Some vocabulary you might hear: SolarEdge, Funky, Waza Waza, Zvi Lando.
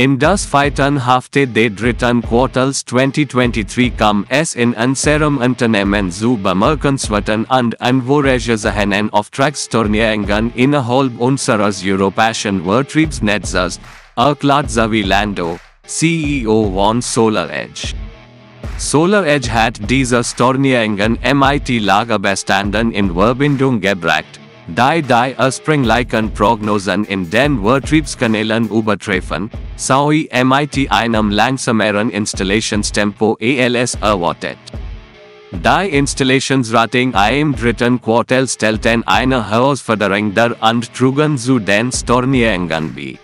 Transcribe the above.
Imdas 5-ton hafte de 3-ton quartals 2023 kam s in anserum unternehmen zu bemerkenswerten und anvorregersehenen Auftragsturnierungen innerhalb unseres europäischen Vertriebsnetzes, erklärt Zvi Lando, CEO von SolarEdge. SolarEdge hat diese Stornierungen mit Lagerbeständen in Verbindung gebracht, die ursprünglichen Prognosen in den Vertriebskanälen übertreffen, so mit einem langsameren Installationstempo als erwartet. Die Installationsraten im dritten Quartal stellten eine Herausforderung dar und trugen zu den Stornierungen bei.